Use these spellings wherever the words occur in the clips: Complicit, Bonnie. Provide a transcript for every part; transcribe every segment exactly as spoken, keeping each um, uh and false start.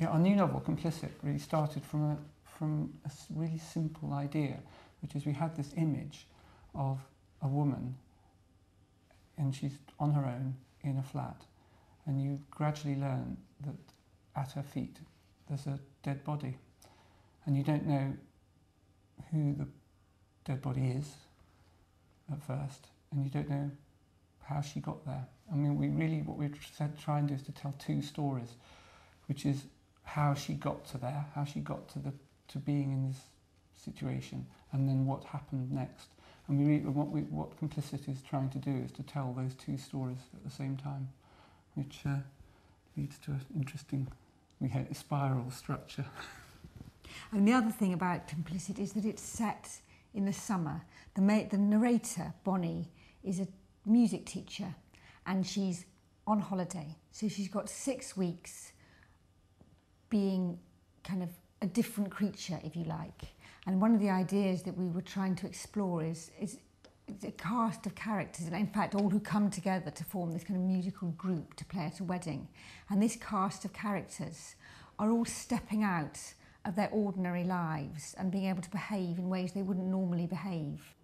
Yeah, our new novel, Complicit, really started from a, from a really simple idea, which is we had this image of a woman and she's on her own in a flat, and you gradually learn that at her feet there's a dead body, and you don't know who the dead body is at first, and you don't know how she got there. I mean, we really, what we're trying to do is to tell two stories, which is how she got to there, how she got to the to being in this situation, and then what happened next. And we really, what we what Complicit is trying to do is to tell those two stories at the same time, which uh, leads to an interesting, we had a spiral structure. And the other thing about Complicit is that it's set in the summer. The ma the narrator, Bonnie, is a music teacher, and she's on holiday, so she's got six weeks being kind of a different creature, if you like. And one of the ideas that we were trying to explore is, is a cast of characters, and in fact all who come together to form this kind of musical group to play at a wedding. And this cast of characters are all stepping out of their ordinary lives and being able to behave in ways they wouldn't normally behave.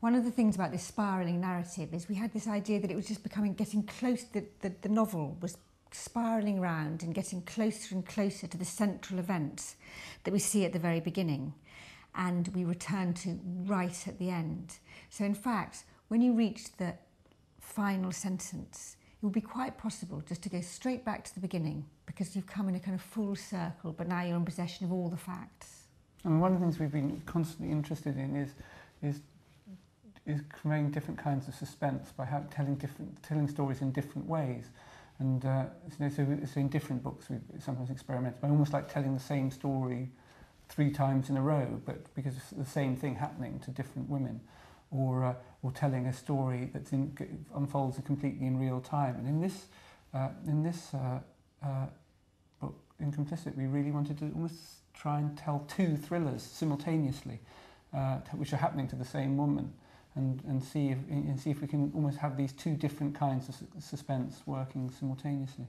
One of the things about this spiralling narrative is we had this idea that it was just becoming, getting close, that the, the novel was spiralling round and getting closer and closer to the central event that we see at the very beginning and we return to right at the end. So in fact, when you reach the final sentence, it would be quite possible just to go straight back to the beginning, because you've come in a kind of full circle, but now you're in possession of all the facts. And one of the things we've been constantly interested in is is is creating different kinds of suspense by how, telling different telling stories in different ways. And uh, so, so, so in different books we sometimes experiment by almost like telling the same story three times in a row, but because it's the same thing happening to different women, or uh, or telling a story that unfolds completely in real time. And in this uh, in this uh, uh, book, in Complicit, we really wanted to almost try and tell two thrillers simultaneously, uh, which are happening to the same woman. And, and see if and see if we can almost have these two different kinds of su suspense working simultaneously.